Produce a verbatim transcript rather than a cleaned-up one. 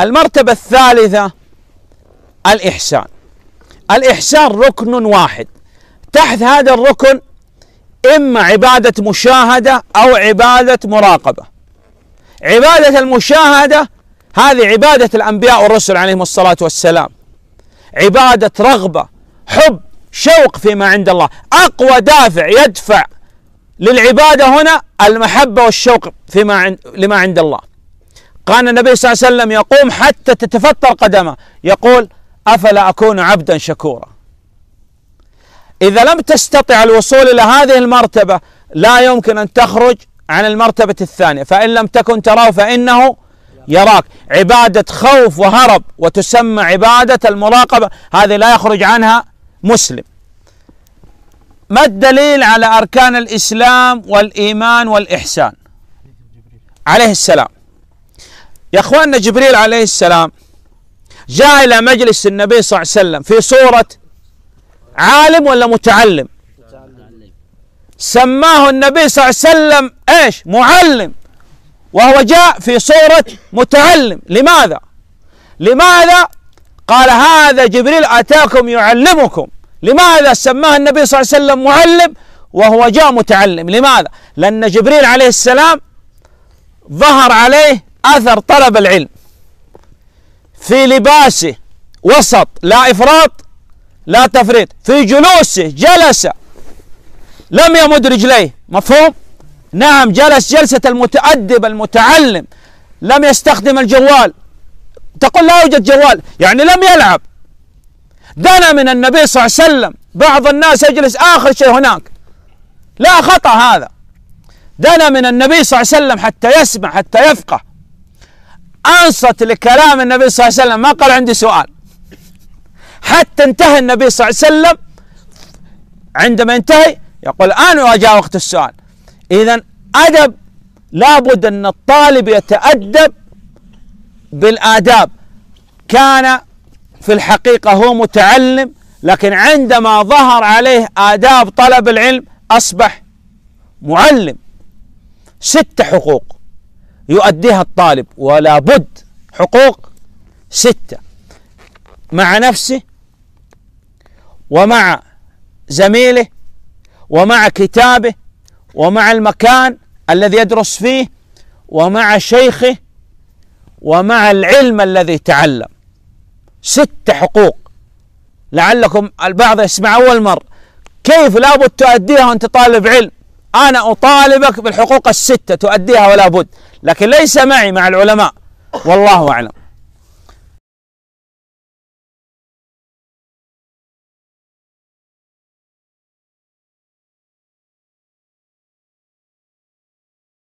المرتبة الثالثة الإحسان. الإحسان ركن واحد، تحت هذا الركن إما عبادة مشاهدة أو عبادة مراقبة. عبادة المشاهدة هذه عبادة الأنبياء والرسل عليهم الصلاة والسلام، عبادة رغبة، حب، شوق فيما عند الله. أقوى دافع يدفع للعبادة هنا المحبة والشوق فيما عند لما عند الله. قال النبي صلى الله عليه وسلم يقوم حتى تتفطر قدمه، يقول أفلا أكون عبدا شكورا. إذا لم تستطع الوصول إلى هذه المرتبة لا يمكن أن تخرج عن المرتبة الثانية، فإن لم تكن تراه فإنه يراك. عبادة خوف وهرب وتسمى عبادة المراقبة، هذه لا يخرج عنها مسلم. ما الدليل على أركان الإسلام والإيمان والإحسان؟ عليه السلام يا أخواننا، جبريل عليه السلام جاء إلى مجلس النبي صلى الله عليه وسلم في صورة عالم ولا متعلم؟ سماه النبي صلى الله عليه وسلم إيش؟ معلم، وهو جاء في صورة متعلم. لماذا؟ لماذا قال هذا جبريل أتاكم يعلمكم؟ لماذا سماه النبي صلى الله عليه وسلم معلم وهو جاء متعلم؟ لماذا؟ لأن جبريل عليه السلام ظهر عليه أثر طلب العلم في لباسه، وسط، لا إفراط لا تفريط، في جلوسه جلس لم يمد رجليه، مفهوم؟ نعم، جلس جلسة المتأدب المتعلم، لم يستخدم الجوال، تقول لا يوجد جوال، يعني لم يلعب. دنا من النبي صلى الله عليه وسلم، بعض الناس يجلس آخر شيء هناك، لا خطأ هذا. دنا من النبي صلى الله عليه وسلم حتى يسمع حتى يفقه، أنصت لكلام النبي صلى الله عليه وسلم، ما قال عندي سؤال، حتى انتهى النبي صلى الله عليه وسلم. عندما انتهى يقول الآن جاء وقت السؤال. إذا أدب، لابد أن الطالب يتأدب بالآداب. كان في الحقيقة هو متعلم، لكن عندما ظهر عليه آداب طلب العلم أصبح معلم. ست حقوق يؤديها الطالب، ولا بد، حقوق ستة، مع نفسه ومع زميله ومع كتابه ومع المكان الذي يدرس فيه ومع شيخه ومع العلم الذي تعلم. ست حقوق، لعلكم البعض يسمع أول مرة، كيف لابد تؤديها وأنت طالب علم؟ أنا أطالبك بالحقوق الستة، تؤديها ولا بد، لكن ليس معي مع العلماء، والله أعلم.